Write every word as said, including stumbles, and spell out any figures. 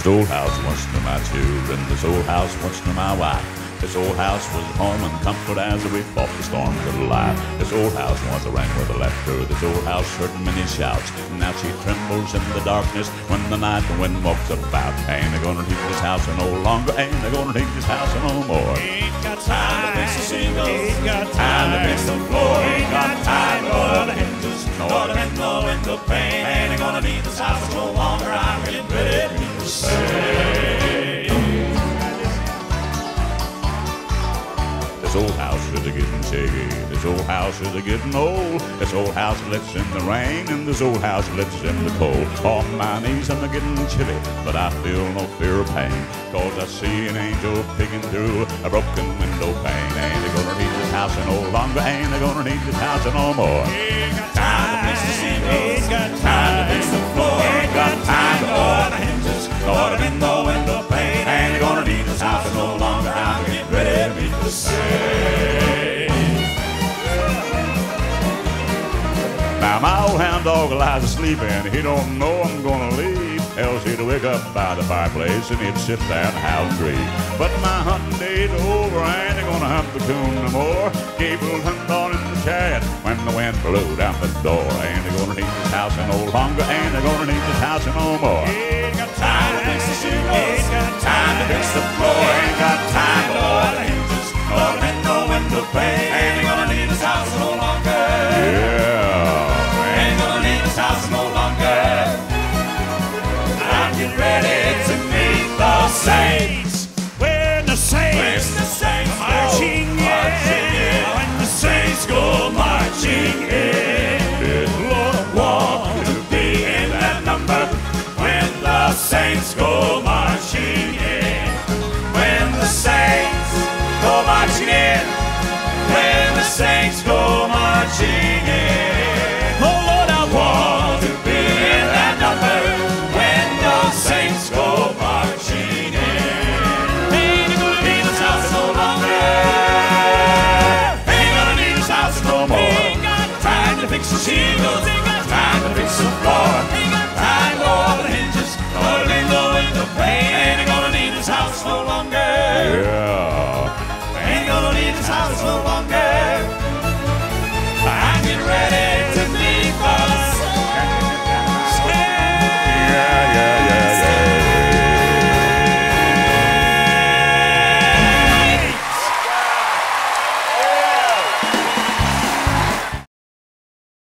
This old house wasn't my children, this old house wasn't my wife. This old house was home and comfort as we fought the storms of life. This old house once rang with a laughter, this old house heard many shouts. Now she trembles in the darkness when the night wind walks about. Ain't they gonna take this house no longer, ain't they gonna take this house no more. Ain't got time to fix the shingles, ain't got time to fix the floor, ain't got time to oil the hinges, nor to mend the window pane. Ain't they gonna need this house no longer, I'm getting ready to say. This old house is a getting shaky, this old house is a getting old. This old house lives in the rain, and this old house lives in the cold. On my knees I'm a getting chilly, but I feel no fear of pain, cause I see an angel peeking through a broken window pane. Ain't they gonna need this house no longer, ain't they gonna need this house no more. Ain't got time to fix the shingles, ain't got time to fix the floor, ain't got time to oil the hinges, nor to mend the window pane. Ain't they gonna need this house no longer, I'm getting ready to meet the sun. Now my old hound dog lies asleep and he don't know I'm gonna leave, else he'd wake up by the fireplace and he'd sit there and howl and grieve. But my hunting day's over, I ain't gonna hunt the coon no more. Gabriel hunted on in the chariot when the wind blew down the door. Ain't they gonna need this house no longer, ain't they gonna need this house no more. Ain't got time to fix the shingles, ain't got time to fix the floor, ain't got time to oil the hinges, nor to mend the window pane. Ain't they gonna need this house no longer. Yeah. Ready to meet the saints. When the saints, the saints go marching in, when the saints go marching in, Lord, I want to be in that number. When the saints go marching in, when the saints go marching in, when the saints go marching in, oh Lord, I want to be in that number. Saints go marching in. Ain't gonna need this house no longer. Ain't gonna need this house no more. Ain't got time to fix the shingles, ain't got time to fix the floor, ain't got time to oil the hinges, nor to mend the window pane. Ain't gonna need this house no longer. Yeah. Ain't gonna need this house no longer.